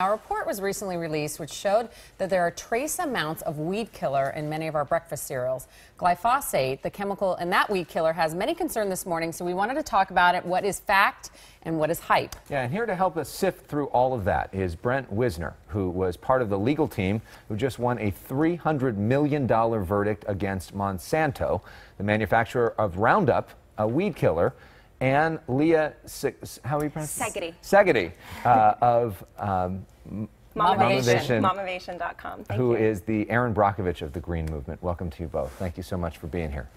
Our report was recently released, which showed that there are trace amounts of weed killer in many of our breakfast cereals. Glyphosate, the chemical in that weed killer, has many concern this morning, so we wanted to talk about it. What is fact and what is hype? Yeah, and here to help us sift through all of that is Brent Wisner, who was part of the legal team who just won a $300 million verdict against Monsanto, the manufacturer of Roundup, a weed killer, and Leah, how do you pronounce it? Segedie. Of Momovation.com. Who is the Erin Brockovich of the Green Movement. Welcome to you both. Thank you so much for being here.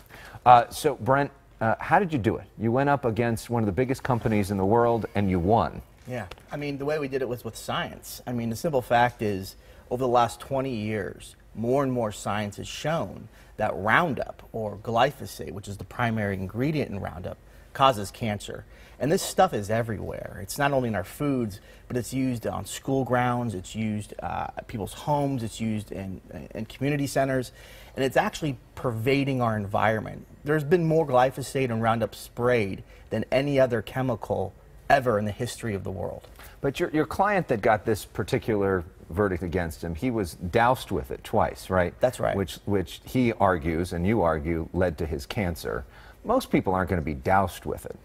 So, Brent, how did you do it? You went up against one of the biggest companies in the world, and you won. Yeah. I mean, the way we did it was with science. I mean, the simple fact is, over the last 20 years, more and more science has shown that Roundup, or glyphosate, which is the primary ingredient in Roundup, causes cancer. And this stuff is everywhere. It's not only in our foods, but it's used on school grounds, it's used at people's homes, it's used in community centers, and it's actually pervading our environment. There's been more glyphosate and Roundup sprayed than any other chemical ever in the history of the world. But your client that got this particular verdict against him, he was doused with it twice, right? That's right. Which he argues, and you argue, led to his cancer. Most people aren't going to be doused with it.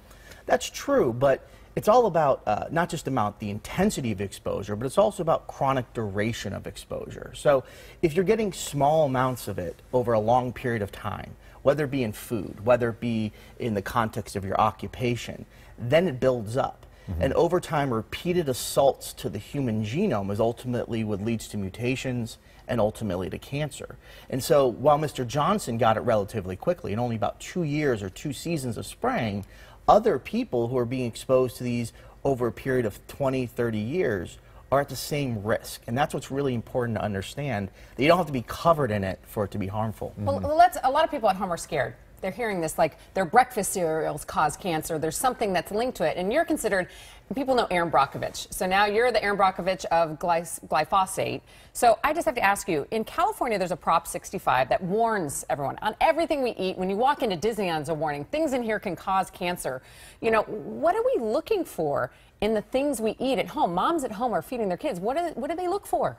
That's true, but it's all about not just about the intensity of exposure, but it's also about chronic duration of exposure. So if you're getting small amounts of it over a long period of time, whether it be in food, whether it be in the context of your occupation, then it builds up. Mm-hmm. And over time, repeated assaults to the human genome is ultimately what leads to mutations and ultimately to cancer. And so while Mr. Johnson got it relatively quickly, in only about 2 years or 2 seasons of spraying, other people who are being exposed to these over a period of 20, 30 years are at the same risk. And that's what's really important to understand, that you don't have to be covered in it for it to be harmful. Mm-hmm. Well, a lot of people at home are scared. They're hearing this, like, their breakfast cereals cause cancer. There's something that's linked to it. And you're considered, people know Erin Brockovich. So now you're the Erin Brockovich of glyphosate. So I just have to ask you, in California, there's a Prop 65 that warns everyone on everything we eat. When you walk into Disneyland's a warning. Things in here can cause cancer. You know, what are we looking for in the things we eat at home? Moms at home are feeding their kids. What do they look for?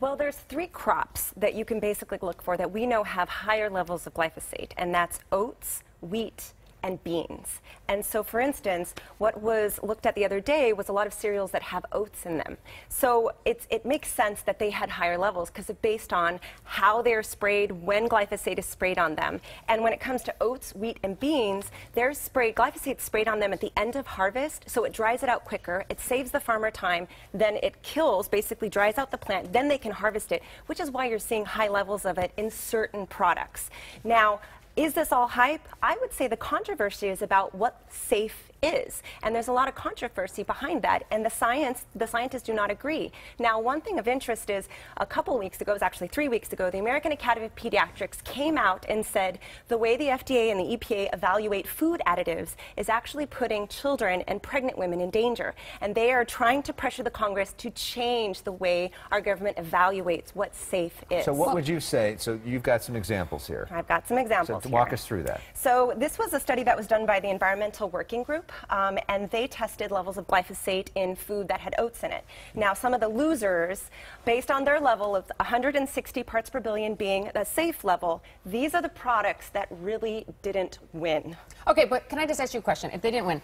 Well, there's 3 crops that you can basically look for that we know have higher levels of glyphosate, and that's oats, wheat, and beans. And so, for instance, what was looked at the other day was a lot of cereals that have oats in them. So it makes sense that they had higher levels because it's based on how they're sprayed, when glyphosate is sprayed on them. And when it comes to oats, wheat, and beans, they're sprayed, glyphosate's sprayed on them at the end of harvest, so it dries it out quicker, it saves the farmer time, then it kills, basically dries out the plant, then they can harvest it, which is why you're seeing high levels of it in certain products. Now, is this all hype? I would say the controversy is about what safe is. And there's a lot of controversy behind that. And the scientists do not agree. Now, one thing of interest is a couple weeks ago, it was actually 3 weeks ago, the American Academy of Pediatrics came out and said the way the FDA and the EPA evaluate food additives is actually putting children and pregnant women in danger. And they are trying to pressure the Congress to change the way our government evaluates what safe is. So what would you say? So you've got some examples here. I've got some examples. So walk us through that. So this was a study that was done by the Environmental Working Group, and they tested levels of glyphosate in food that had oats in it. Now, some of the losers, based on their level of 160 parts per billion being the safe level, these are the products that really didn't win. Okay, but can I just ask you a question? If they didn't win,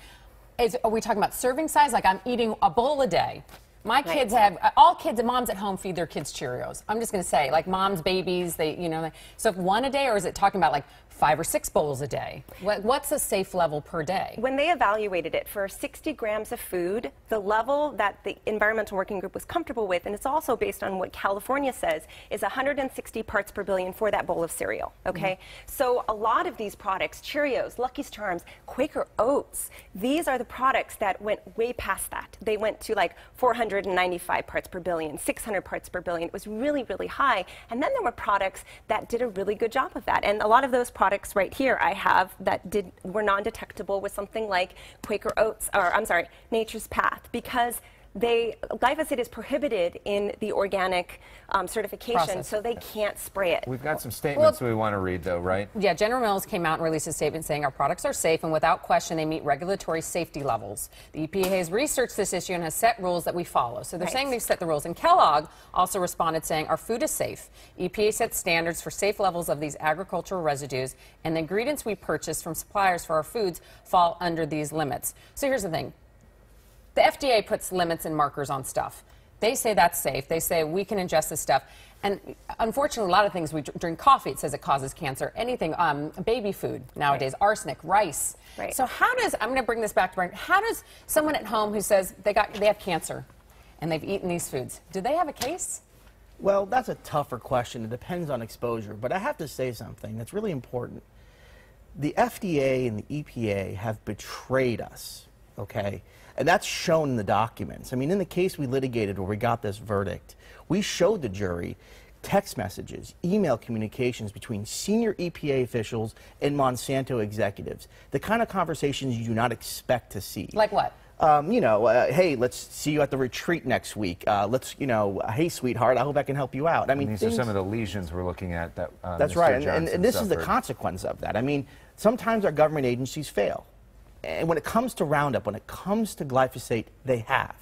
are we talking about serving size? Like, I'm eating a bowl a day. My kids have, all kids and moms at home feed their kids Cheerios. I'm just going to say, like, moms, babies, they, you know, so if 1 a day, or is it talking about like 5 or 6 bowls a day? What's a safe level per day? When they evaluated it for 60 grams of food, the level that the Environmental Working Group was comfortable with, and it's also based on what California says, is 160 parts per billion for that bowl of cereal, okay? Mm-hmm. So a lot of these products, Cheerios, Lucky's Charms, Quaker Oats, these are the products that went way past that. They went to like 495 parts per billion, 600 parts per billion. It was really, really high. And then there were products that did a really good job of that. And a lot of those products right here I have that were non-detectable with something like Quaker Oats, or I'm sorry, Nature's Path, because glyphosate is prohibited in the organic certification, so they can't spray it. We've got some statements we want to read, though, right? Yeah, General Mills came out and released a statement saying our products are safe and without question they meet regulatory safety levels. The EPA has researched this issue and has set rules that we follow. So they're saying they've set the rules. And Kellogg also responded saying our food is safe. EPA sets standards for safe levels of these agricultural residues, and the ingredients we purchase from suppliers for our foods fall under these limits. So here's the thing. The FDA puts limits and markers on stuff. They say that's safe. They say we can ingest this stuff. And unfortunately, a lot of things we drink coffee, it says it causes cancer. Anything, baby food nowadays, arsenic, rice. So how does, I'm going to bring this back to Brent, how does someone at home who says they have cancer and they've eaten these foods, do they have a case? Well, that's a tougher question. It depends on exposure. But I have to say something that's really important. The FDA and the EPA have betrayed us, okay? And that's shown in the documents. I mean, in the case we litigated where we got this verdict, we showed the jury text messages, email communications between senior EPA officials and Monsanto executives, the kind of conversations you do not expect to see. Like what? You know, hey, let's see you at the retreat next week. Let's, you know, hey, sweetheart, I hope I can help you out. I mean, these are some of the lesions we're looking at. That that's Mr. right, and this suffered. Is the consequence of that. I mean, sometimes our government agencies fail. And when it comes to Roundup, when it comes to glyphosate, they have.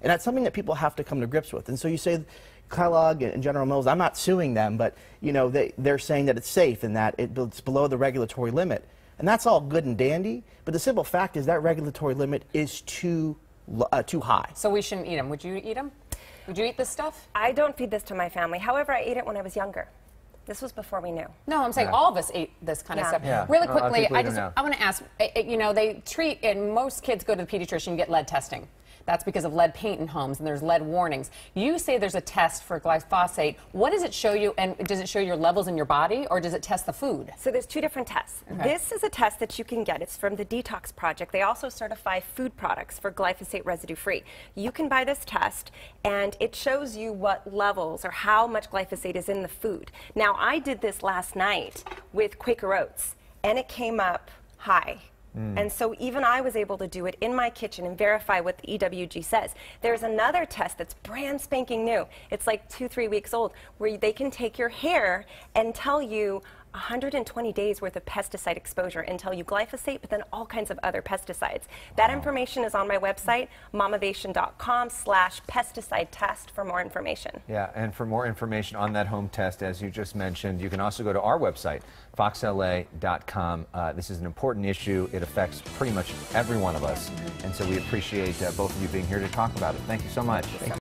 And that's something that people have to come to grips with. And so you say, Kellogg and General Mills, I'm not suing them, but, you know, they're saying that it's safe and that it's below the regulatory limit. And that's all good and dandy, but the simple fact is that regulatory limit is too high. So we shouldn't eat them. Would you eat them? Would you eat this stuff? I don't feed this to my family. However, I ate it when I was younger. This was before we knew. No, I'm saying all of us ate this kind of stuff. Really quickly, I want to ask, you know, they treat, and most kids go to the pediatrician and get lead testing. That's because of lead paint in homes, and there's lead warnings. You say there's a test for glyphosate. What does it show you, and does it show your levels in your body, or does it test the food? So there's two different tests. This is a test that you can get. It's from the Detox Project. They also certify food products for glyphosate residue-free. You can buy this test, and it shows you what levels or how much glyphosate is in the food. Now, I did this last night with Quaker Oats, and it came up high. And so even I was able to do it in my kitchen and verify what the EWG says. There's another test that's brand spanking new. It's like 2-3 weeks old, where they can take your hair and tell you 120 days worth of pesticide exposure and tell you glyphosate, but then all kinds of other pesticides. That information is on my website, Momovation.com/pesticide test for more information. Yeah, and for more information on that home test, as you just mentioned, you can also go to our website, foxla.com. This is an important issue. It affects pretty much every one of us, and so we appreciate both of you being here to talk about it. Thank you so much.